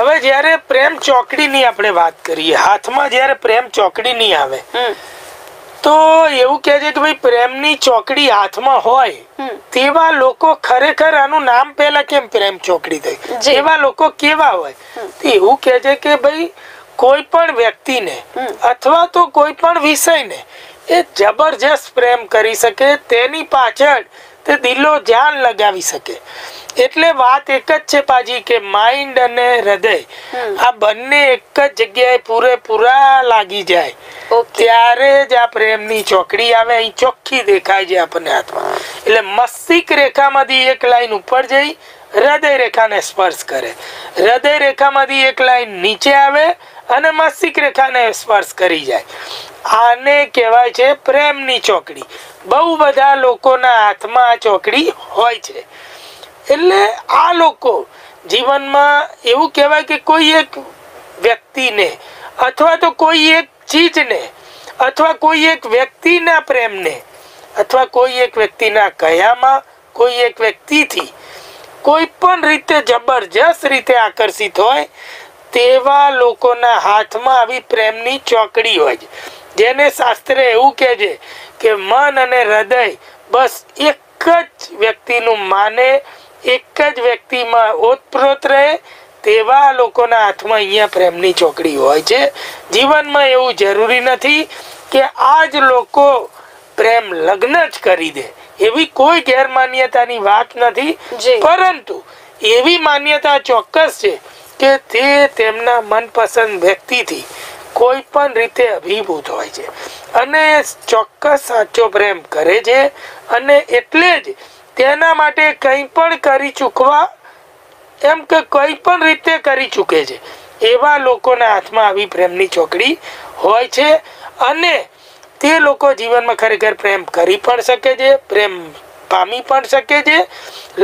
હવે જ્યારે પ્રેમ ચોકડીની આપણે વાત કરીએ, હાથમાં જ્યારે પ્રેમ ચોકડી ની આવે તો એવું કહે છે કે ભાઈ પ્રેમની ચોકડી હાથમાં હોય તેવા લોકો ખરેખર આનું નામ પહેલા કેમ પ્રેમ ચોકડી થઈ, જેવા લોકો કેવા હોય તે એવું કહે છે કે ભાઈ કોઈ પણ વ્યક્તિને અથવા તો કોઈ પણ વિષયને એ જબરજસ્ત પ્રેમ કરી શકે, તેની પાછળ તે દિલો જાન લગાવી શકે. એટલે વાત એક જ છે પાજી કે માઇન્ડ અને હૃદય આ બંને એક જ જગ્યાએ પૂરેપૂરા લાગી જાય ત્યારે જ આ પ્રેમની ચોકડી આવે. અહીં ચોખ્ખી દેખાય છે આપણને હાથમાં, એટલે મસ્તિષ્ક રેખામાંથી એક લાઈન ઉપર જઈ હૃદય રેખાને સ્પર્શ કરે, હૃદય રેખામાંથી એક લાઈન નીચે આવે અને મસ્તિષ્ક રેખાને સ્પર્શ કરી જાય. આને કહેવાય છે પ્રેમની ચોકડી. બહુ બધા લોકોના હાથમાં આ ચોકડી હોય છે. એટલે આ લોકો જીવનમાં એવું કહેવાય કે કોઈ એક વ્યક્તિને અથવા તો કોઈ એક ચીજને અથવા કોઈ એક વ્યક્તિના પ્રેમને અથવા કોઈ એક વ્યક્તિના કયામાં કોઈ એક વ્યક્તિથી કોઈ પણ રીતે જબરજસ્ત રીતે આકર્ષિત હોય તેવા લોકોના હાથમાં આવી પ્રેમની ચોકડી હોય છે, જેને શાસ્ત્રે એવું કહે છે કે મન અને હૃદય બસ એક જ વ્યક્તિનું માને, એક જ વ્યક્તિમાં ઓતપ્રોત રહે તેવા લોકોના હાથમાં અહીંયા પ્રેમની ચોકડી હોય છે. જીવનમાં એવું જરૂરી નથી કે આ જ લોકો પ્રેમ લગ્ન જ કરી દે, એવી કોઈ ગેરમાન્યતાની વાત નથી, પરંતુ એવી માન્યતા ચોક્કસ છે કે તે તેમના મનપસંદ વ્યક્તિથી કોઈ પણ રીતે અભિભૂત હોય છે અને ચોક્કસ સાચો પ્રેમ કરે છે, અને એટલે જ તેના માટે કંઈ પણ કરી ચૂકવા એમ કે કોઈ પણ રીતે કરી ચૂકે છે એવા લોકોના હાથમાં આવી પ્રેમની ચોકડી હોય છે. અને તે લોકો જીવનમાં ખરેખર પ્રેમ કરી પણ શકે છે, પ્રેમ પામી પણ શકે છે,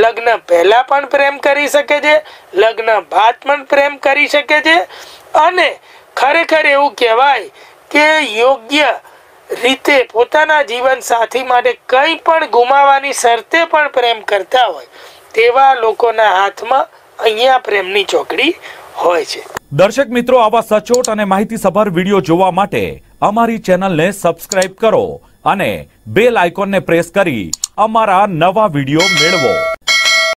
લગ્ન પહેલા પણ પ્રેમ કરી શકે છે, લગ્ન બાદ પણ પ્રેમ કરી શકે છે, અને ખરેખર એવું કહેવાય કે યોગ્ય રીતે પોતાના જીવન સાથી માટે કંઈ પણ ગુમાવવાની શરતે પણ પ્રેમ કરતા હોય તેવા લોકોના હાથમાં અહીંયા પ્રેમની ચોકડી હોય છે. દર્શક મિત્રો, આવા સચોટ અને માહિતીસભર વિડિયો જોવા માટે અમારી ચેનલને સબસ્ક્રાઇબ કરો અને બેલ આઇકોનને પ્રેસ કરી અમારા નવા વિડિયો મેળવો.